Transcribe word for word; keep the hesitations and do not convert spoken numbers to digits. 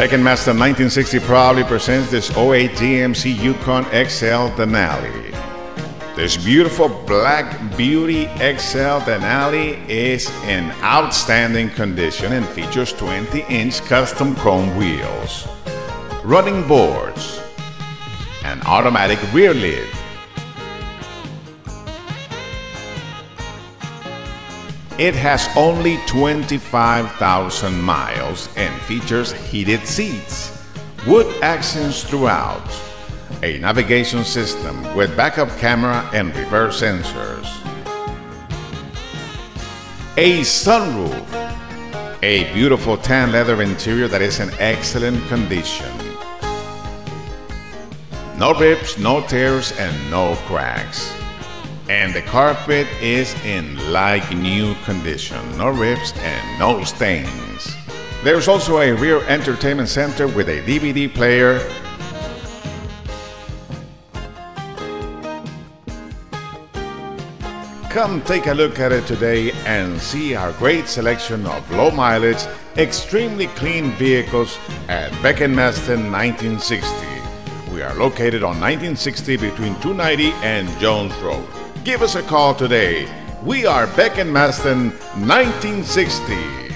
Beck and Masten nineteen sixty proudly presents this oh eight G M C Yukon X L Denali. This beautiful black beauty X L Denali is in outstanding condition and features twenty inch custom chrome wheels, running boards, an automatic rear lid, It has only twenty-five thousand miles and features heated seats, wood accents throughout, a navigation system with backup camera and reverse sensors, a sunroof, a beautiful tan leather interior that is in excellent condition. No rips, no tears, and no cracks. And the carpet is in like new condition, no rips and no stains. There's also a rear entertainment center with a D V D player, Come take a look at it today and see our great selection of low mileage, extremely clean vehicles at Beck and Masten nineteen sixty. We are located on nineteen sixty between two ninety and Jones Road. Give us a call today. We are Beck and Masten nineteen sixty.